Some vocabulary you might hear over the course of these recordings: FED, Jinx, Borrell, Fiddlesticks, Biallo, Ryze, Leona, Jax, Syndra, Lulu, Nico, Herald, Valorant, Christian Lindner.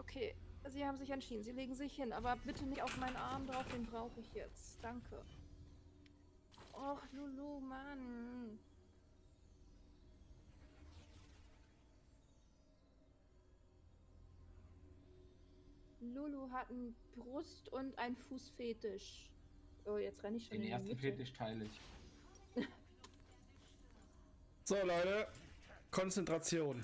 Okay, sie haben sich entschieden. Sie legen sich hin. Aber bitte nicht auf meinen Arm drauf. Den brauche ich jetzt. Danke. Och, Lulu, Mann. Lulu hat einen Brust- und einen Fußfetisch. Oh, jetzt renne ich schon in die Mitte. Den ersten Fetisch teile ich. So, Leute. Konzentration.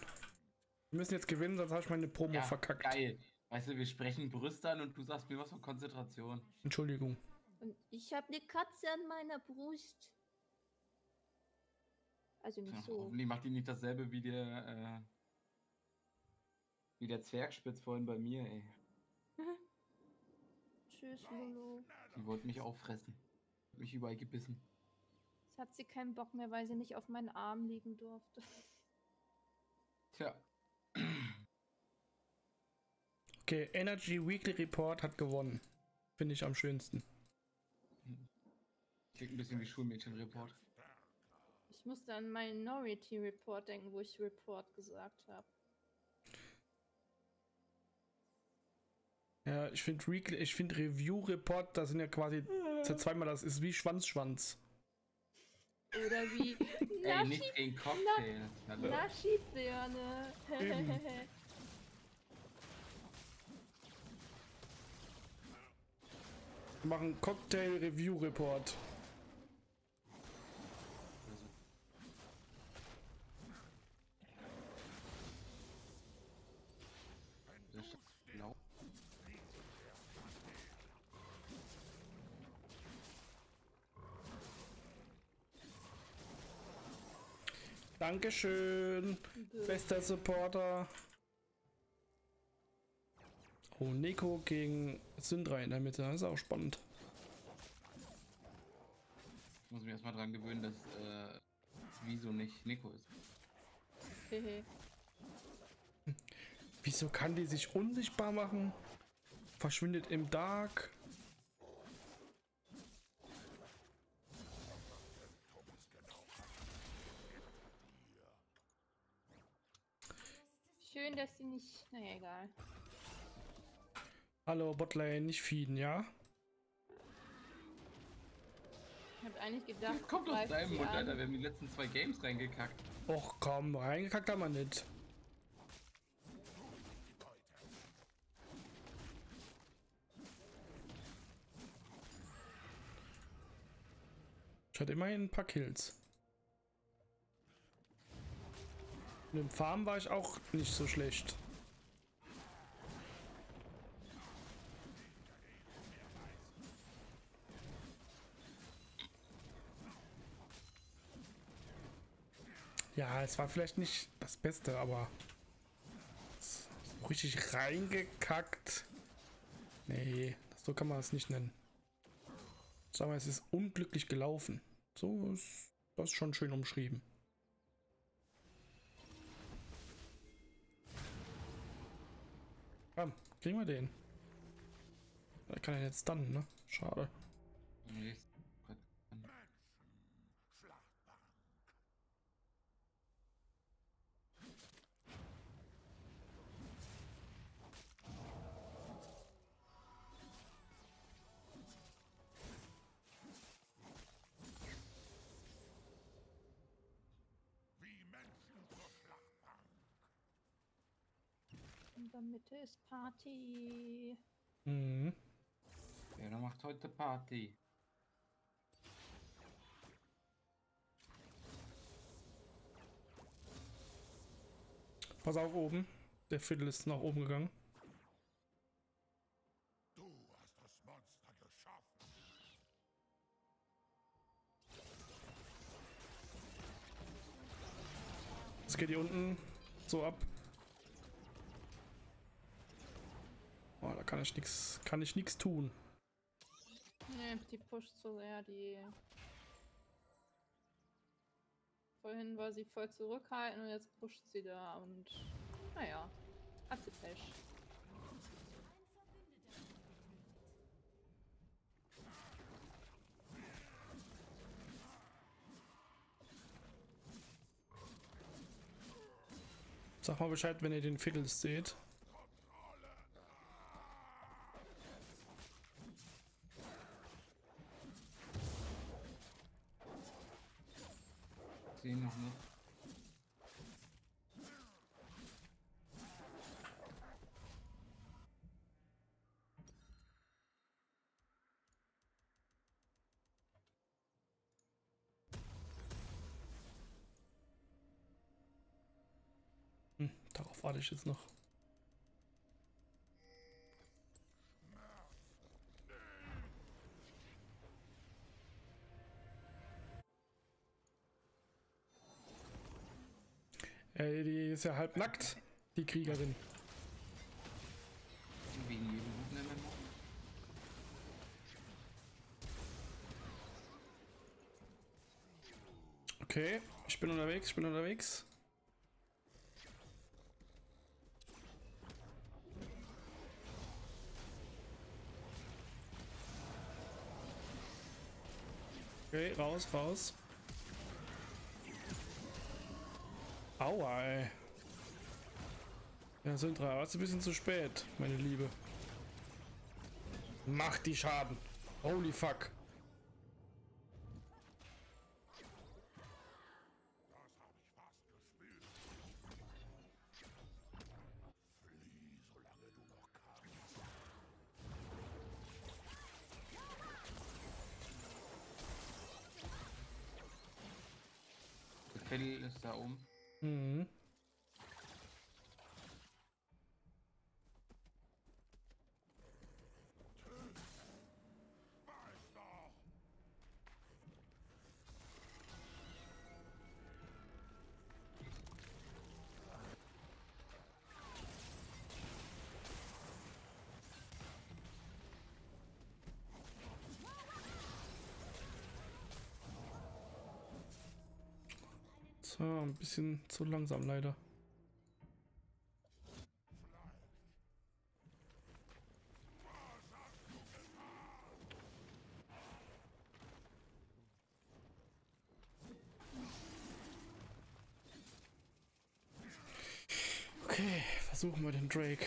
Wir müssen jetzt gewinnen, sonst habe ich meine Promo verkackt. Geil. Weißt du, wir sprechen Brüste an und du sagst mir was von Konzentration. Entschuldigung. Und ich habe eine Katze an meiner Brust. Also nicht so. Hoffentlich macht die nicht dasselbe wie der Zwergspitz vorhin bei mir, ey. Tschüss, Lulu. Die wollte mich auffressen. Hat mich überall gebissen. Jetzt hat sie keinen Bock mehr, weil sie nicht auf meinen Arm liegen durfte. Tja. Okay, Energy Weekly Report hat gewonnen. Finde ich am schönsten. Klingt ein bisschen wie Schulmädchen-Report. Ich musste an Minority Report denken, wo ich Report gesagt habe. Ja, ich finde Review Report, da sind ja quasi zweimal, das ist wie Schwanzschwanz. Oder wie Ey, nicht den Cocktail. Naschi-Birne. Wir machen Cocktail Review Report. Dankeschön, bester Supporter. Oh, Nico gegen Syndra in der Mitte, das ist auch spannend. Ich muss mich erstmal dran gewöhnen, dass wieso nicht Nico ist. Wieso kann die sich unsichtbar machen? Verschwindet im Dark. Schön, dass sie nicht... Naja, egal. Hallo, Botlane, nicht feeden, ja? Ich hab eigentlich gedacht... Das kommt aus deinem Mund, Alter. Wir haben die letzten 2 Games reingekackt. Och komm, reingekackt haben wir nicht. Ich hatte immerhin ein paar Kills. Und im Farm war ich auch nicht so schlecht. Ja, es war vielleicht nicht das Beste, aber so richtig reingekackt. Nee, so kann man es nicht nennen. Sag mal, es ist unglücklich gelaufen. So ist das schon schön umschrieben. Komm, kriegen wir den. Da kann er jetzt stunnen, ne? Schade. In der Mitte ist Party. Mhm. Ja, dann macht heute Party. Pass auf oben. Der Fiddle ist nach oben gegangen. Du hast das Monster geschaffen. Es geht hier unten so ab. Oh, da kann ich nichts tun. Ne, die pusht so sehr, die... Vorhin war sie voll zurückhaltend und jetzt pusht sie da und... Naja, hat sie Pech. Sag mal Bescheid, wenn ihr den Fiddles seht. den noch nicht. Darauf warte ich jetzt noch. Ey, die ist ja halb nackt, die Kriegerin. Okay, ich bin unterwegs, Okay, raus, Aua, ey. Ja, Syndra, warst du ein bisschen zu spät, meine Liebe. Mach die Schaden. Holy fuck. Der Fiddle ist da oben. Mhm. So, ein bisschen zu langsam leider. Okay, versuchen wir den Drake.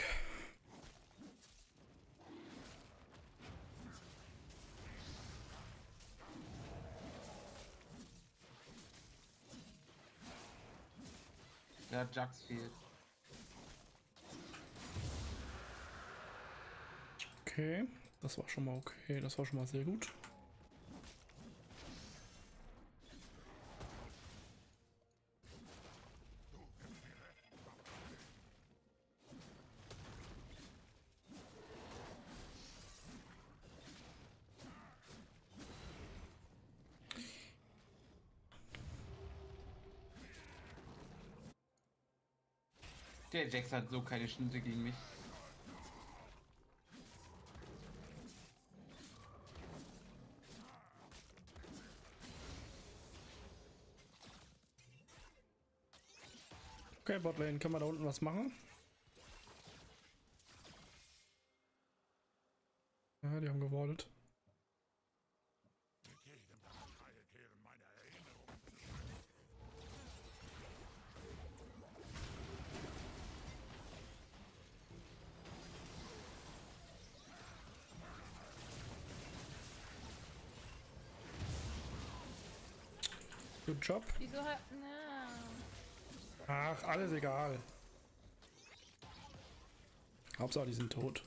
Ja, Jax fehlt. Okay, das war schon mal okay, das war schon mal sehr gut. Der Jax hat so keine Schnitte gegen mich. Okay, Botlane, kann man da unten was machen? Ja, die haben gewartet. Good job. Wieso hat... Na. Ach, alles egal. Hauptsache, die sind tot.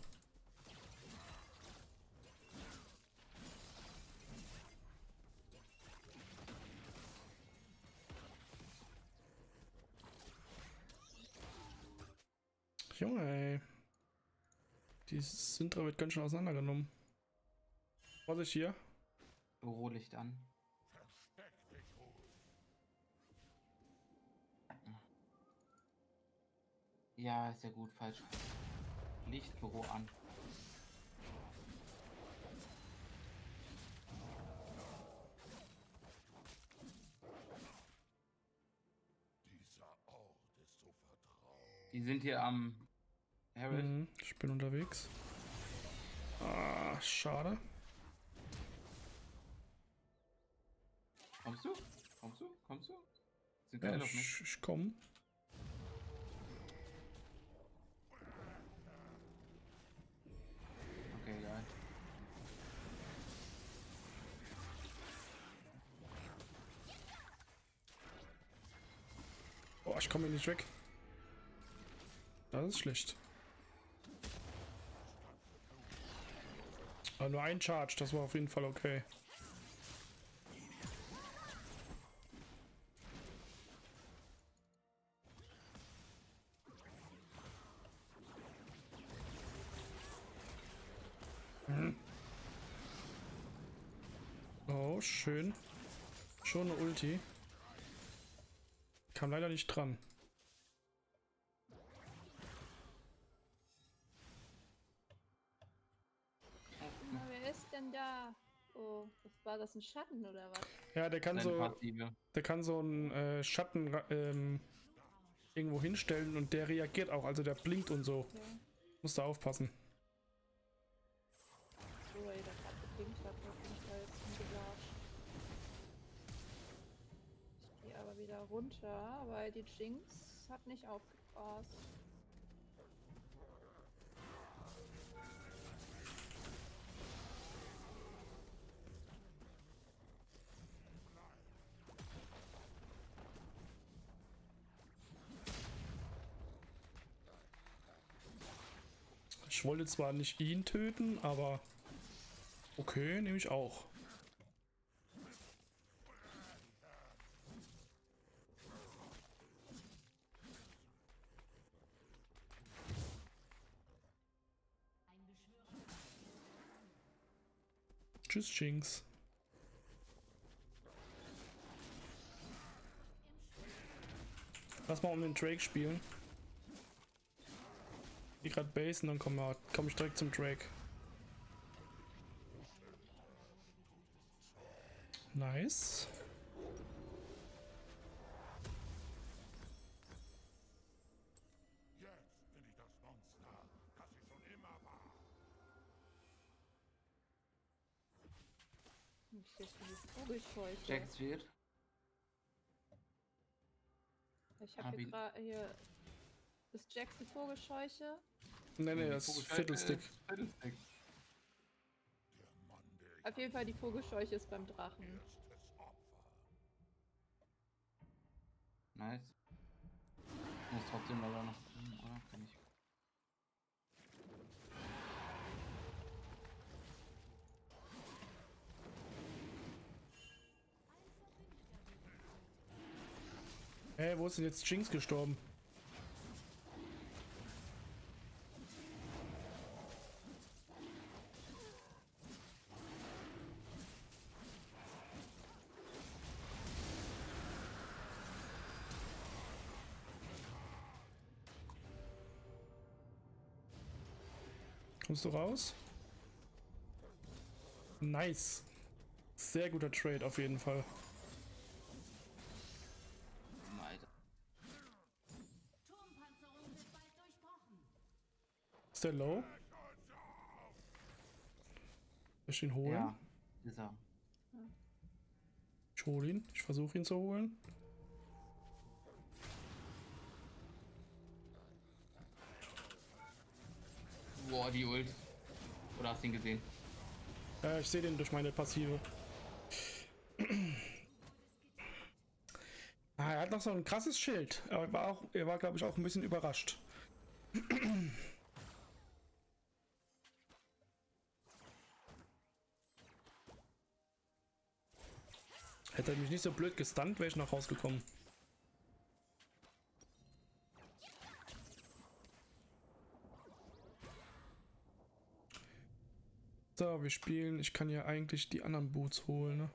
Junge, ey. Die Syndra wird ganz schön auseinandergenommen. Vorsicht hier. Bürolicht an. Ja, ist ja gut, falsch. Lichtbüro an. Dieser Ort ist so vertraut. Die sind hier am Herald. Ich bin unterwegs. Ah, schade. Kommst du? Sind ja, noch nicht? Ich komm. ich komme hier nicht weg. Das ist schlecht. Aber nur ein Charge, das war auf jeden Fall okay. Oh, schön. Schon eine Ulti. Kam leider nicht dran. Wer ist denn da? Oh, war das ein Schatten oder was? Ja, der kann so einen Schatten irgendwo hinstellen und der reagiert auch, also der blinkt und so. Okay. Musst da aufpassen. Ich gehe aber wieder runter, weil die Jinx hat nicht aufgepasst. Ich wollte zwar nicht ihn töten, aber okay, nehme ich auch. Tschüss, Jinx. Lass mal um den Drake spielen. Ich gehe gerade basen, dann komm ich direkt zum Drake. Nice. Jetzt bin ich das Monster, das ich schon immer war. Ich bin jetzt komisch heute. Jax wird. Ich habe hier gerade hier. Ist Jax die Vogelscheuche? Nee, nee, das ist Fiddlestick. Auf jeden Fall, die Vogelscheuche ist beim Drachen. Nice. Ich muss trotzdem leider noch drin, oder? Kann ich. Hey, wo ist denn jetzt Jinx gestorben? Kommst du raus? Nice. Sehr guter Trade auf jeden Fall. Ist der low? Soll ich ihn holen? Ja, ist er. Ich hole ihn. Ich versuche ihn zu holen. Boah, die Ult. Oder hast du ihn gesehen? Ja, ich sehe den durch meine Passive. Ah, er hat noch so ein krasses Schild. Aber er war glaube ich, auch ein bisschen überrascht. Hätte er mich nicht so blöd gestunt, wäre ich noch rausgekommen. So, wir spielen. Ich kann ja eigentlich die anderen Boots holen, ne?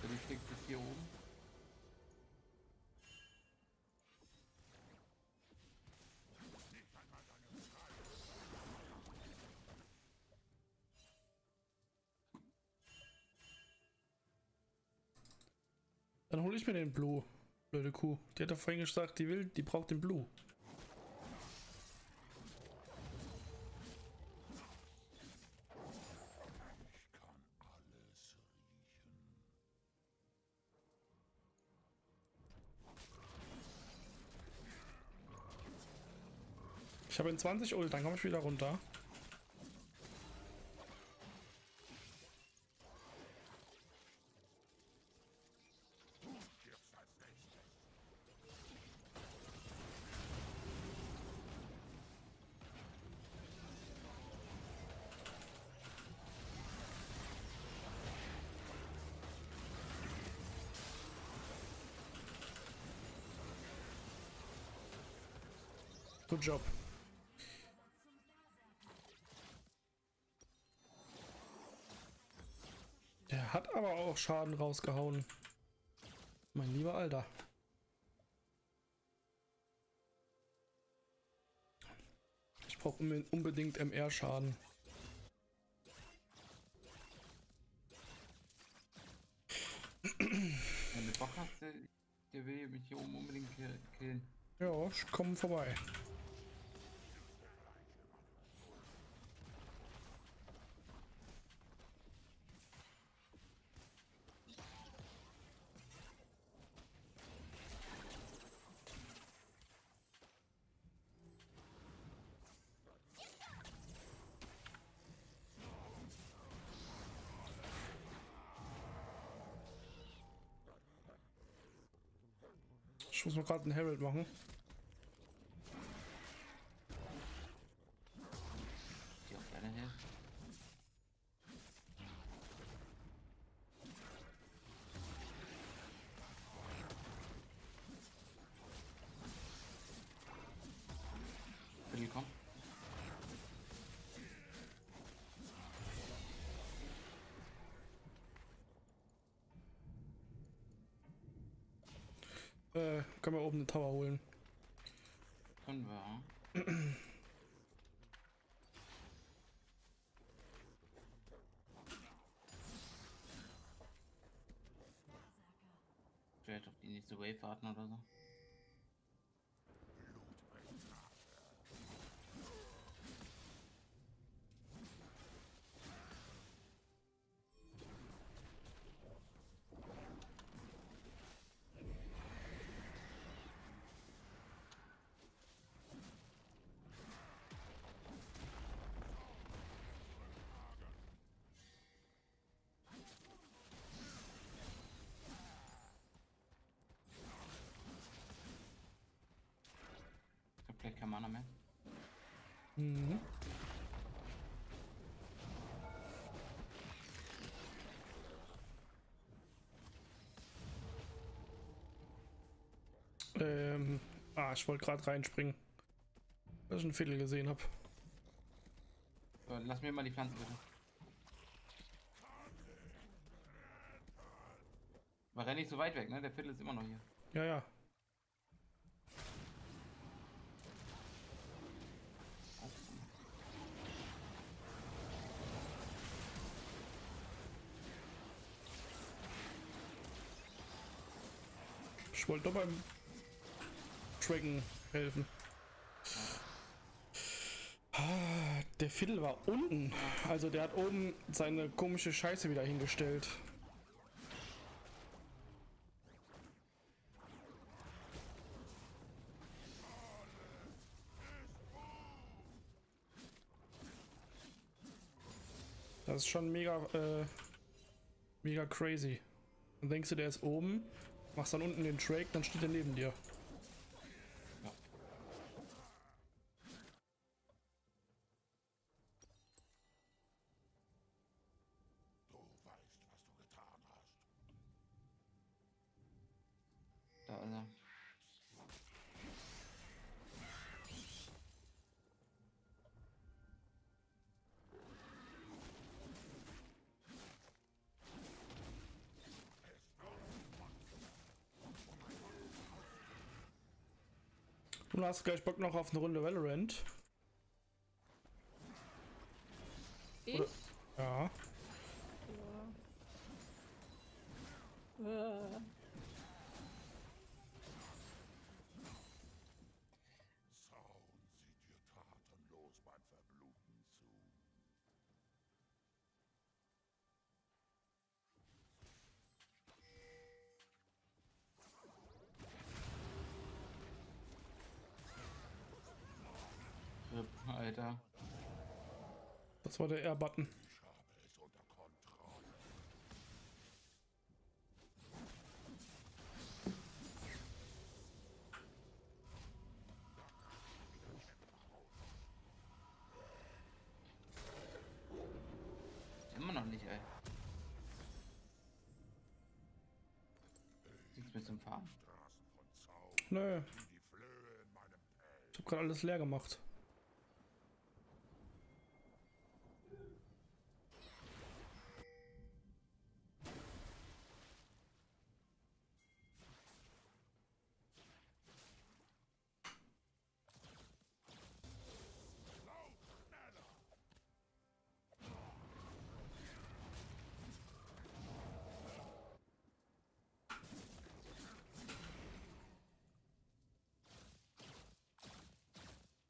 Fiddlesticks ist hier oben. Dann hole ich mir den Blue, blöde Kuh. Die hat doch vorhin gesagt, die braucht den Blue. Ich kann alles riechen. Ich habe in 20 Ult, dann komme ich wieder runter. Good job. Der hat aber auch Schaden rausgehauen. Mein lieber Alter. Ich brauche unbedingt MR-Schaden. Wenn du Bock hast, der will mich hier oben unbedingt killen. Ja, ich komme vorbei. Ich muss mal gerade einen Herald machen. Können wir oben eine Tower holen? Können wir. Vielleicht auf die nächste Wave warten oder so. Vielleicht kein Mana mehr. Mhm. Ich wollte gerade reinspringen, weil ich ein Fiddle gesehen habe. Lass mir mal die Pflanze bitte. War er nicht so weit weg, ne? Der Fiddle ist immer noch hier. Ja, ja. Ich wollte doch beim Tracken helfen. Ah, der Fiddle war unten. Also der hat oben seine komische Scheiße wieder hingestellt. Das ist schon mega, mega crazy. Dann denkst du, der ist oben. Machst dann unten den Drake, dann steht er neben dir. Ja. Du weißt, was du getan hast. Da, Alter. Und hast gleich Bock noch auf eine Runde Valorant? Ich? Oder? Ja. Ja. Sound sieht dir tatenlos beim Verbluten zu. Alter. Das war der R-Button. Immer noch nicht, ey. Nichts mit zum Fahren. Nö. Ich hab gerade alles leer gemacht.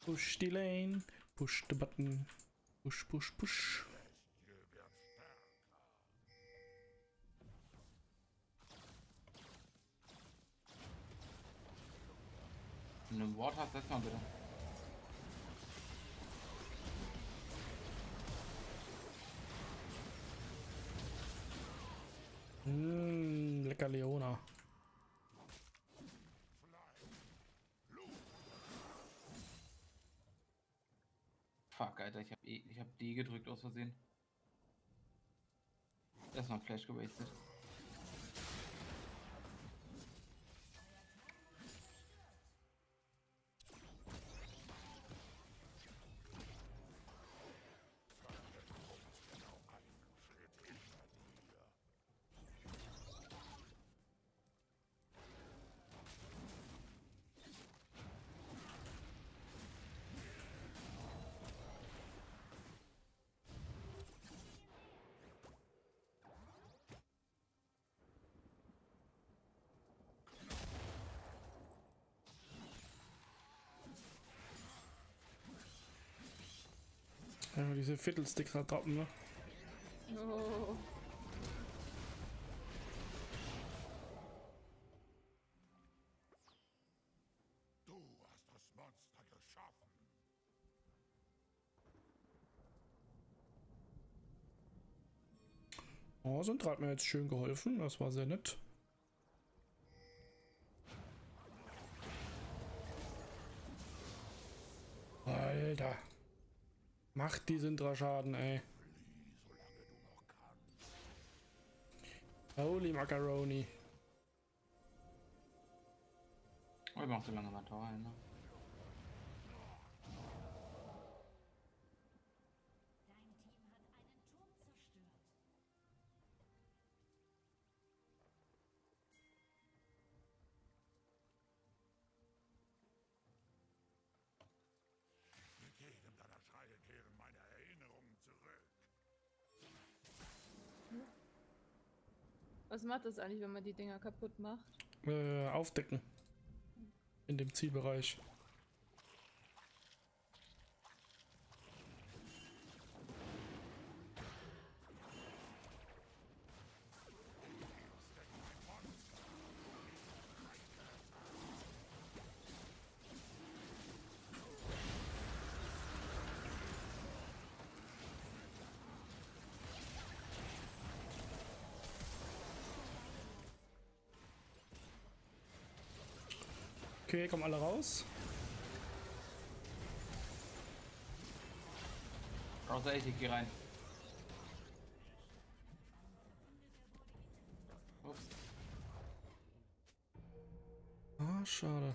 Push die Lane, push the button, push, push, push. Wenn du ein Wort hast, setz mal bitte. Lecker Leona. Fuck, Alter, ich hab D gedrückt aus Versehen. Erstmal Flash gewastet. Ja, diese Fiddlesticks-Attrappen, ne? Oh. Du hast das Monster geschaffen. Oh, Syndra hat mir jetzt schön geholfen, das war sehr nett. Alter. Macht die Syndra Schaden, ey. Holy Macaroni. Oh, ich mach so lange mal Tor ein, ne? Dein Team hat einen Turm zerstört. Mit jedem deiner Schreie kehren meine Erinnerungen zurück. Was macht das eigentlich, wenn man die Dinger kaputt macht? Aufdecken. In dem Zielbereich. Okay, kommen alle raus. Außer ich gehe rein. Ups. Ah, schade.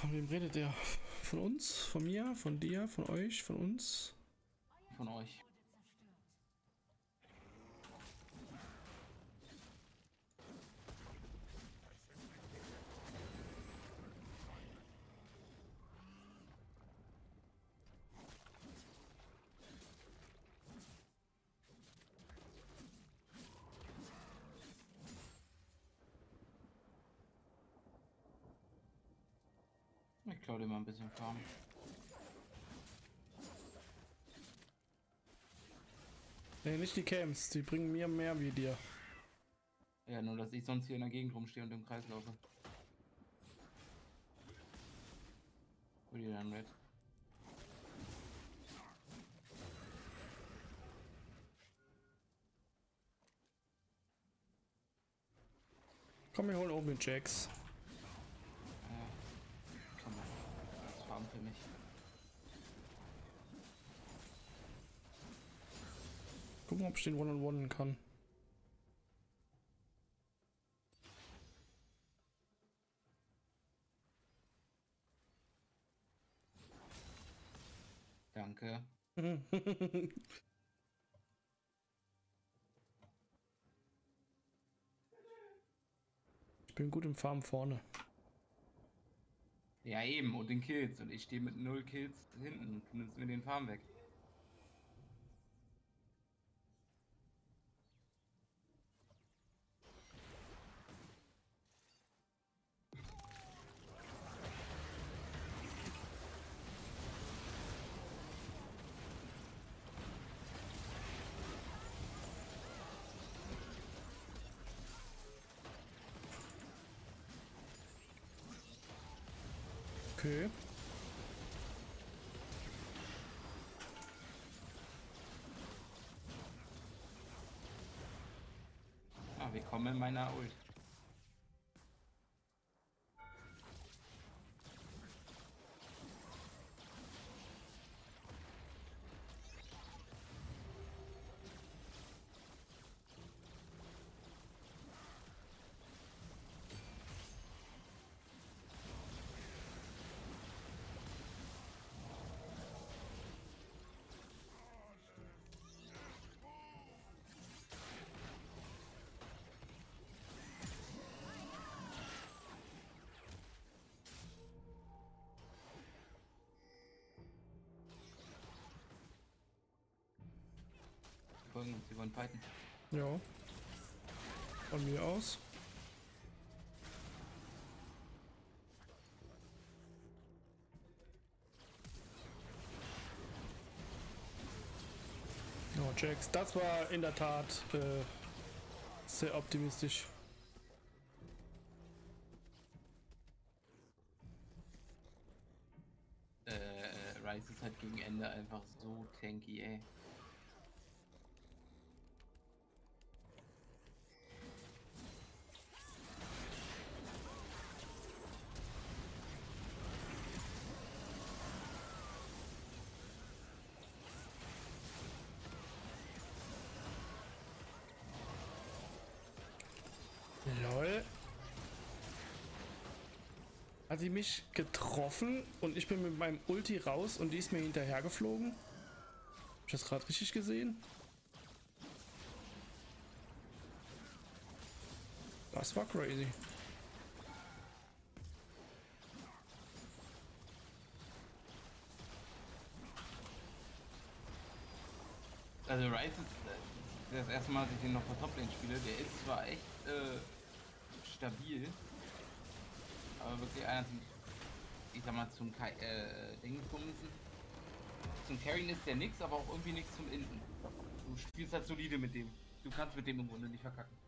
Von wem redet der? Von uns? Von mir? Von dir? Von euch? Von uns? Von euch. Ich klaue dir mal ein bisschen Farm. Nee, nicht die Camps, die bringen mir mehr wie dir. Ja, nur dass ich sonst hier in der Gegend rumstehe und im Kreis laufe. Wo die dann red? Komm, wir holen oben den Jax. Komm mal. Das Farm für mich. Gucken, ob ich den One-on-One kann. Danke. Ich bin gut im Farm vorne. Ja eben, und den Kills. Und ich stehe mit 0 Kills hinten und nimmst mir den Farm weg. Okay. Ah, wir kommen in meiner Ult. Sie wollen fighten. Ja. Von mir aus. Oh, Jax, das war in der Tat sehr optimistisch. Ryze ist halt gegen Ende einfach so tanky, ey. Hat sie mich getroffen und ich bin mit meinem Ulti raus und die ist mir hinterher geflogen. Hab ich das gerade richtig gesehen? Das war crazy. Also Ryze ist das erste Mal, dass ich den noch vor Toplane spiele. Der ist zwar echt stabil. Aber wirklich einer zum, ich sag mal, zum Zum Carrying ist der nix, aber auch irgendwie nichts zum Inden. Du spielst halt solide mit dem. Du kannst mit dem im Grunde nicht verkacken.